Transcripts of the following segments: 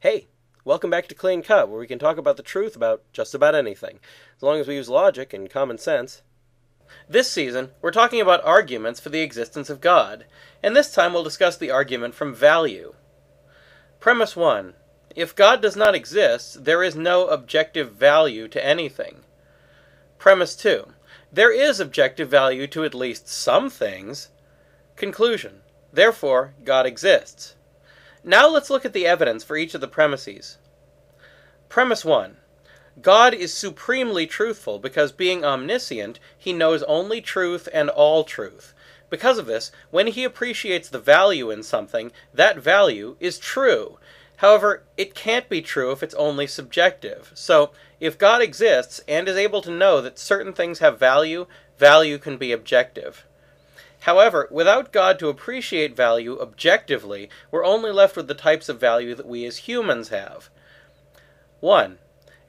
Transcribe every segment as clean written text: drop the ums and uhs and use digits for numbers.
Hey, welcome back to Clean Cut, where we can talk about the truth about just about anything, as long as we use logic and common sense. This season, we're talking about arguments for the existence of God, and this time we'll discuss the argument from value. Premise 1. If God does not exist, there is no objective value to anything. Premise 2. There is objective value to at least some things. Conclusion. Therefore, God exists. Now let's look at the evidence for each of the premises. Premise 1. God is supremely truthful because, being omniscient, he knows only truth and all truth. Because of this, when he appreciates the value in something, that value is true. However, it can't be true if it's only subjective. So, if God exists and is able to know that certain things have value, value can be objective. However, without God to appreciate value objectively, we're only left with the types of value that we as humans have. 1.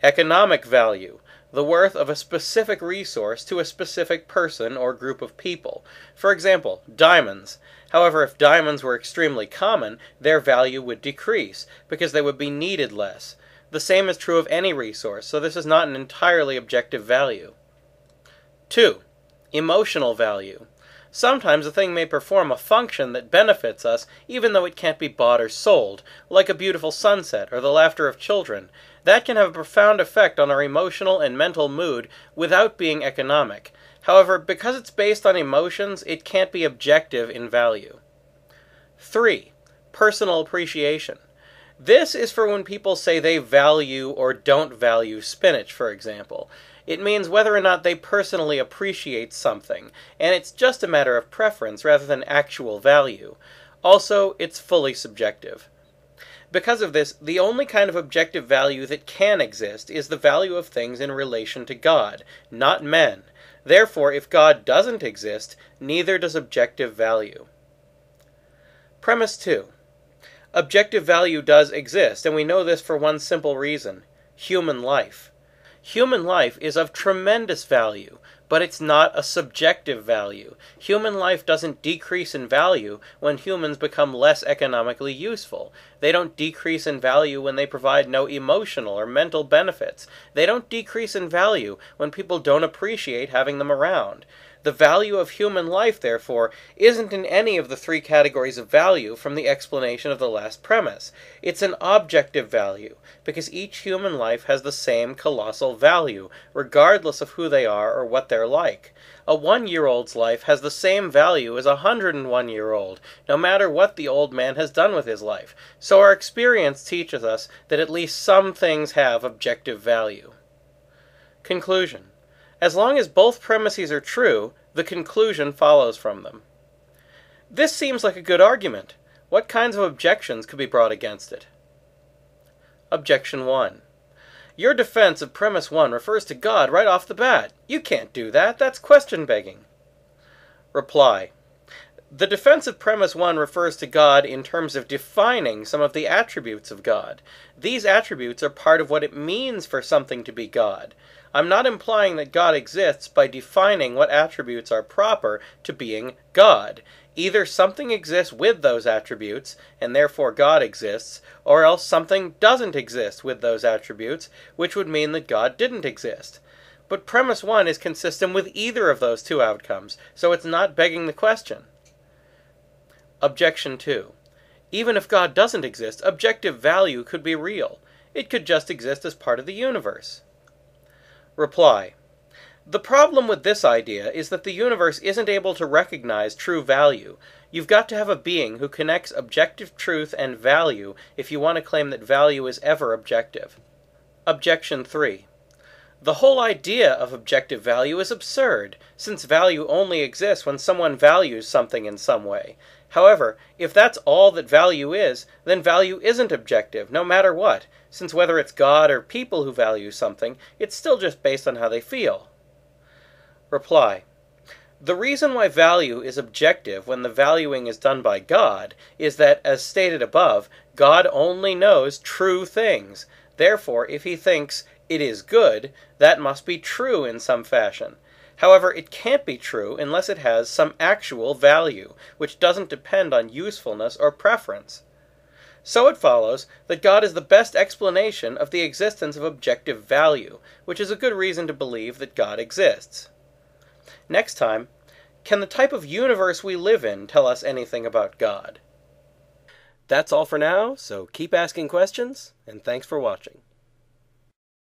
Economic value, the worth of a specific resource to a specific person or group of people. For example, diamonds. However, if diamonds were extremely common, their value would decrease, because they would be needed less. The same is true of any resource, so this is not an entirely objective value. 2. Emotional value. Sometimes a thing may perform a function that benefits us, even though it can't be bought or sold, like a beautiful sunset or the laughter of children. That can have a profound effect on our emotional and mental mood without being economic. However, because it's based on emotions, it can't be objective in value. 3. Personal appreciation. This is for when people say they value or don't value spinach, for example. It means whether or not they personally appreciate something, and it's just a matter of preference rather than actual value. Also, it's fully subjective. Because of this, the only kind of objective value that can exist is the value of things in relation to God, not men. Therefore, if God doesn't exist, neither does objective value. Premise 2. Objective value does exist, and we know this for one simple reason: human life. Human life is of tremendous value, but it's not a subjective value. Human life doesn't decrease in value when humans become less economically useful. They don't decrease in value when they provide no emotional or mental benefits. They don't decrease in value when people don't appreciate having them around. The value of human life, therefore, isn't in any of the three categories of value from the explanation of the last premise. It's an objective value, because each human life has the same colossal value, regardless of who they are or what they're like. A 1-year-old's life has the same value as a 101-year-old, no matter what the old man has done with his life. So our experience teaches us that at least some things have objective value. Conclusion. As long as both premises are true, the conclusion follows from them. This seems like a good argument. What kinds of objections could be brought against it? Objection 1. Your defense of premise 1 refers to God right off the bat. You can't do that. That's question begging. Reply. The defense of premise 1 refers to God in terms of defining some of the attributes of God. These attributes are part of what it means for something to be God. I'm not implying that God exists by defining what attributes are proper to being God. Either something exists with those attributes, and therefore God exists, or else something doesn't exist with those attributes, which would mean that God didn't exist. But premise 1 is consistent with either of those two outcomes, so it's not begging the question. Objection 2. Even if God doesn't exist, objective value could be real. It could just exist as part of the universe. Reply. The problem with this idea is that the universe isn't able to recognize true value. You've got to have a being who connects objective truth and value if you want to claim that value is ever objective. Objection 3. The whole idea of objective value is absurd, since value only exists when someone values something in some way. However, if that's all that value is, then value isn't objective, no matter what, since whether it's God or people who value something, it's still just based on how they feel. Reply. The reason why value is objective when the valuing is done by God is that, as stated above, God only knows true things. Therefore, if he thinks it is good, that must be true in some fashion. However, it can't be true unless it has some actual value, which doesn't depend on usefulness or preference. So it follows that God is the best explanation of the existence of objective value, which is a good reason to believe that God exists. Next time, can the type of universe we live in tell us anything about God? That's all for now, so keep asking questions, and thanks for watching.